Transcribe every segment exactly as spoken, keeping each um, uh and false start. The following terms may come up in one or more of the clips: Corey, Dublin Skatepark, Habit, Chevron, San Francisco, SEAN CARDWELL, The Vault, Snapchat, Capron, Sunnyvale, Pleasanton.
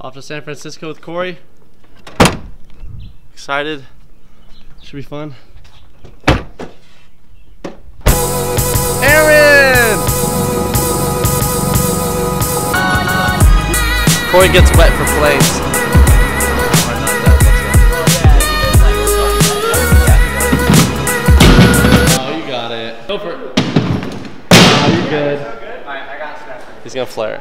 Off to San Francisco with Corey. Excited. Should be fun. Aaron! Corey gets wet for plays. Oh, you got it. Go for it. Oh, you're good. Alright, I got Snapchat. He's gonna flare it.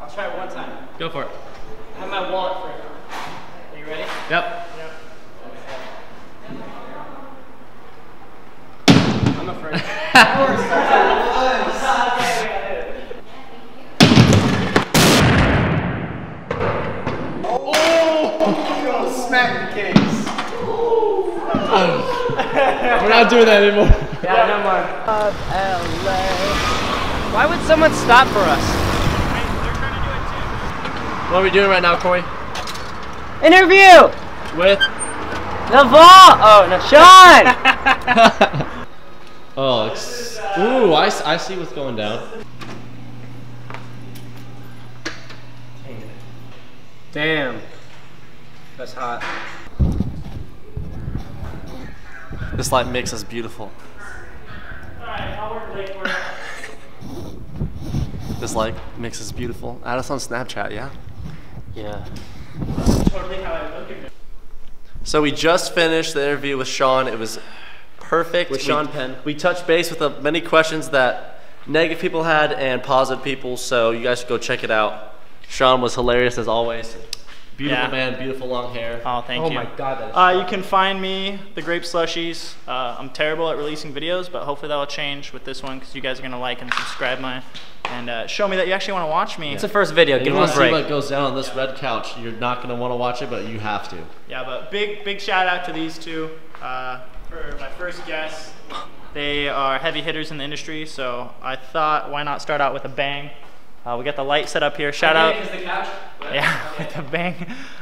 I'll try it one time. Go for it. I have my wallet for it. Are you ready? Yep. Yep. I'm afraid. Of course. Oh, oh, smack the case. We're not doing that anymore. Yeah, no more. Of L A. Why would someone stop for us? What are we doing right now, Corey? Interview! With? Naval! Oh, no, Sean! Oh, it's, ooh, I, I see what's going down. Damn. That's hot. This light mix is beautiful. Alright, I'll work late for it. This light mix is beautiful. Add us on Snapchat, yeah? Yeah. So we just finished the interview with Sean. It was perfect. With Sean we, Penn. We touched base with uh, many questions that negative people had and positive people, so you guys should go check it out. Sean was hilarious as always. Beautiful yeah. man, beautiful long hair. Oh, thank oh you. Oh my God, that is uh, You can find me, the Grape Slushies. Uh, I'm terrible at releasing videos, but hopefully that will change with this one because you guys are going to like and subscribe mine. And uh, show me that you actually want to watch me. Yeah. It's the first video. Give you want to see what goes down on this yeah. red couch. You're not going to want to watch it, but you have to. Yeah, but big, big shout out to these two uh, for my first guest. They are heavy hitters in the industry, so I thought, why not start out with a bang? Uh, we got the light set up here. Shout out. Is the couch? Yeah, okay. With the bang.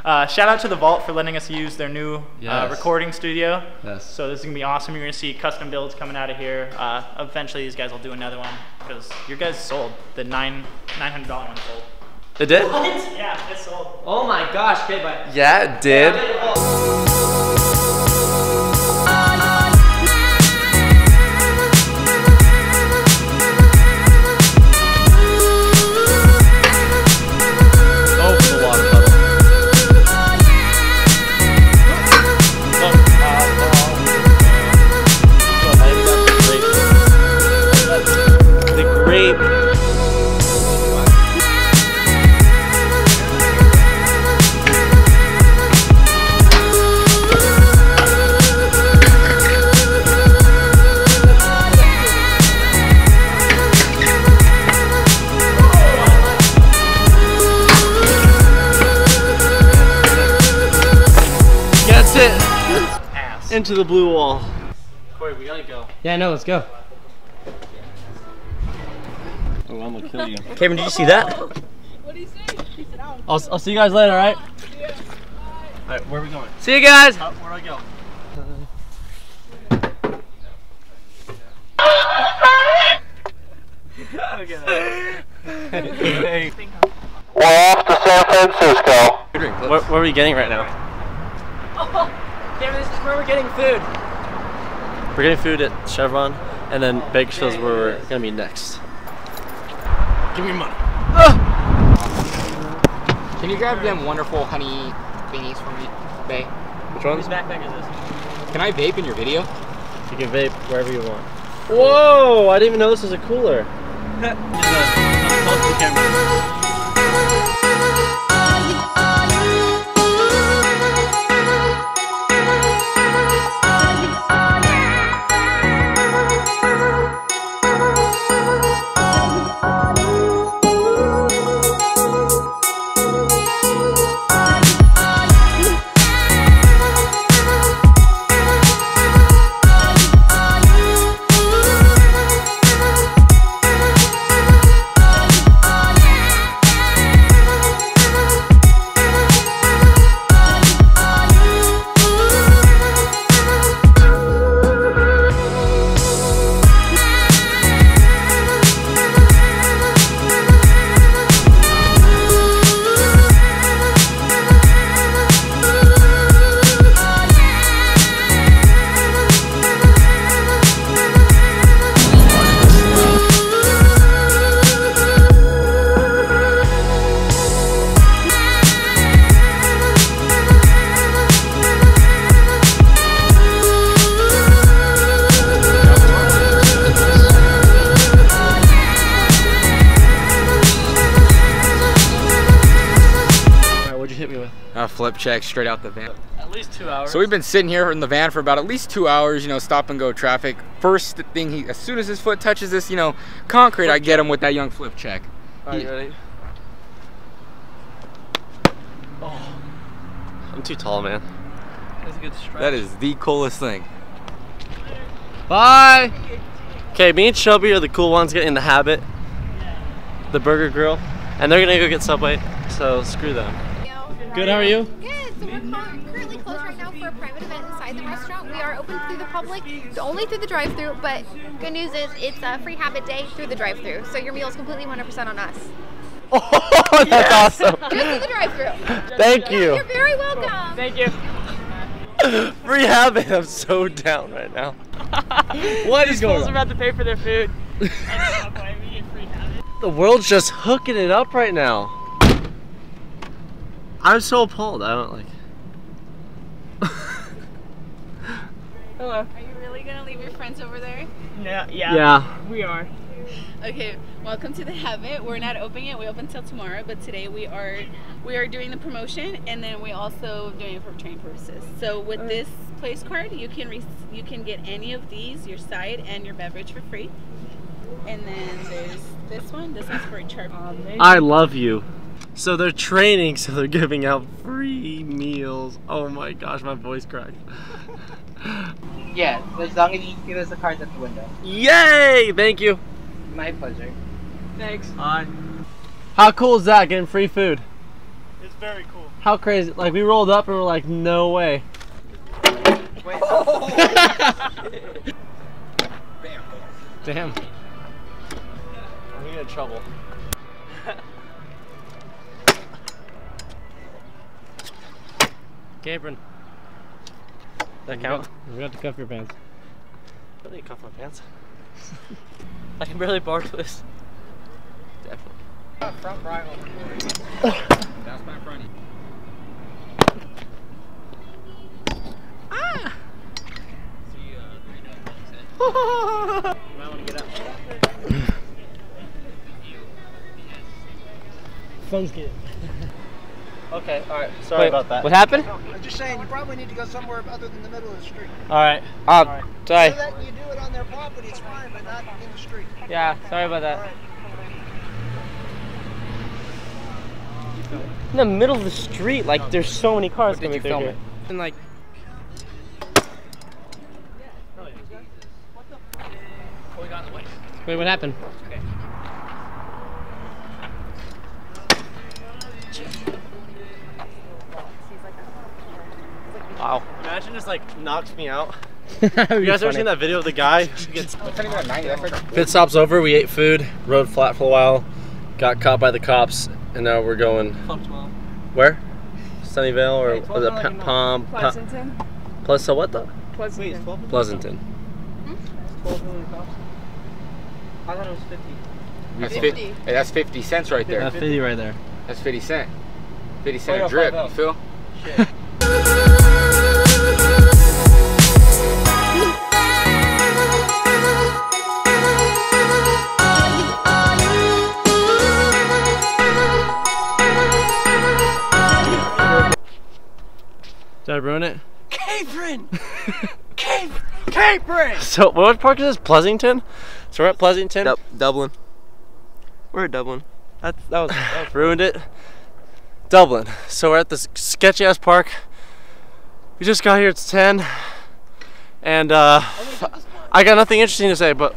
Uh, shout out to The Vault for letting us use their new yes. uh, recording studio. Yes. So this is going to be awesome. You're going to see custom builds coming out of here. Uh, eventually these guys will do another one because your guys sold. The nine, nine hundred dollar one sold. It did? What? Yeah, it sold. Oh my gosh. Okay, bye. Yeah, it did. Yeah, it did. Into the blue wall. Corey, we gotta go. Yeah, I know, let's go. Oh, I'm gonna kill you. Cameron, did you see that? What do you see? I'll, I'll see you guys later, alright? Yeah. Alright, where are we going? See you guys! Oh, where do I go? We're off to San Francisco. What, what are we getting right now? Damn, this is where we're getting food. We're getting food at Chevron, and then Bakersfield's where we're gonna be next. Give me money. Ah! Can you grab them wonderful honey thingies for me, Bae? Which ones? Whose backpack is this? Can I vape in your video? You can vape wherever you want. Whoa! I didn't even know this was a cooler. A flip check straight out the van. At least two hours. So we've been sitting here in the van for about at least two hours, you know, stop and go traffic. First thing, he, as soon as his foot touches this, you know, concrete, flip I get check. him with that young flip check. All right, he, you ready? Oh, I'm too tall, man. That's a good stretch. That is the coolest thing. Bye. Okay, me and Shelby are the cool ones getting the Habit, the burger grill, and they're gonna go get Subway, so screw them. Good, how are you? Good, so we're currently closed right now for a private event inside the restaurant. We are open through the public, only through the drive-thru, but good news is it's a free Habit day through the drive-thru, so your meal is completely one hundred percent on us. Oh, that's yes. awesome. Just through the drive-thru. Thank you. You're very welcome. Thank you. Free Habit, I'm so down right now. What is going on? These fools are about to pay for their food. The world's just hooking it up right now. I'm so appalled. I don't like it. Hello. Are you really gonna leave your friends over there? No. Yeah. Yeah. We are. Okay. Welcome to the Habit. We're not open yet. We open till tomorrow, but today we are we are doing the promotion, and then we also doing it for train purposes. So with right. this place card, you can re you can get any of these, your side and your beverage, for free. And then there's this one. This one's for a chart. I love you. So they're training, so they're giving out free meals. Oh my gosh, my voice cracked. Yeah, as long as you give us the cards at the window. Yay! Thank you. My pleasure. Thanks. Hi. How cool is that, getting free food? It's very cool. How crazy, like we rolled up and we're like, no way. Wait. Oh. Bam. Damn. I'm gonna get in trouble. Capron. That count? You forgot to cuff your pants. I don't need to cuff my pants. I can barely bar twist. Definitely. Front right on Corey. That's my fronty. Ah! See, uh, three dogs. You might want to get up. Phone's good. Okay, alright, sorry Wait, about that. What happened? No, I'm just saying, you probably need to go somewhere other than the middle of the street. Alright, I'll right. sorry. So that you do it on their property, it's fine, but not in the street. Yeah, sorry about that. Right. In the middle of the street, like, there's so many cars coming through here. And like... Wait, what happened? Okay. Wow. Imagine just like knocks me out. You guys funny. Ever seen that video of the guy who gets pit stops over, we ate food, rode flat for a while, got caught by the cops, and now we're going where? Sunnyvale or hey, was it Palm Palm Pleasanton? Pleasanton what though? Pleasanton. Wait, Pleasanton. Hmm? twelve million cops. I thought it was fifty. That's fifty. fifty. Hey, that's fifty cents right there. That's fifty right there. That's fifty cent. fifty cent a drip, you feel? Shit. Did I ruin it? Capron! Capron! Capron! So, what park is this? Pleasanton? So we're at Pleasanton? Du Dublin. We're at Dublin. That, that was, that was ruined it. Dublin. So we're at this sketchy ass park. We just got here, it's ten. And uh, I got nothing interesting to say, but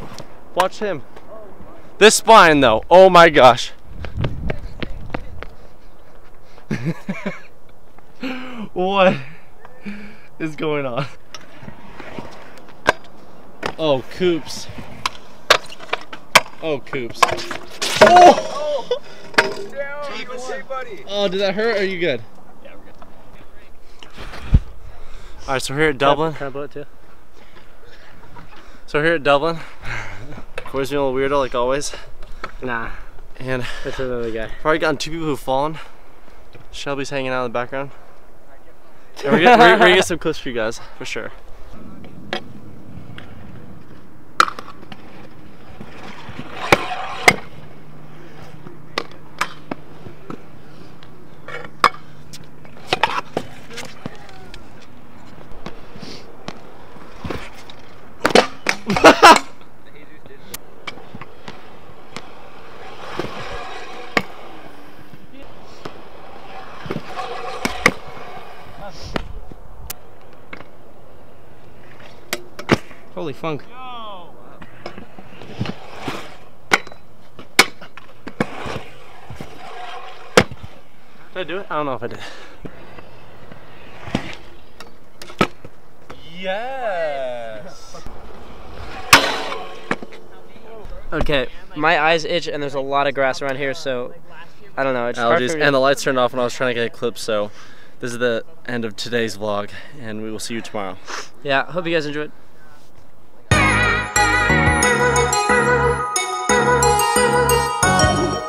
watch him. This spine though, oh my gosh. What is going on? Oh, Coops. Oh, Coops. Oh! Oh, did that hurt? Or are you good? Yeah, we're good. Alright, so we're here at Dublin. Can I blow it too? So we're here at Dublin. Corey's being a little weirdo, like always. Nah. And that's another guy. Probably gotten two people who've fallen. Shelby's hanging out in the background. Yeah, we're gonna, we're gonna get some clips for you guys, for sure. Holy funk. Yo. Did I do it? I don't know if I did. Yes! Okay, my eyes itch and there's a lot of grass around here, so I don't know. It's allergies, and the lights turned off when I was trying to get a clip, so this is the end of today's vlog, and we will see you tomorrow. Yeah, hope you guys enjoyed.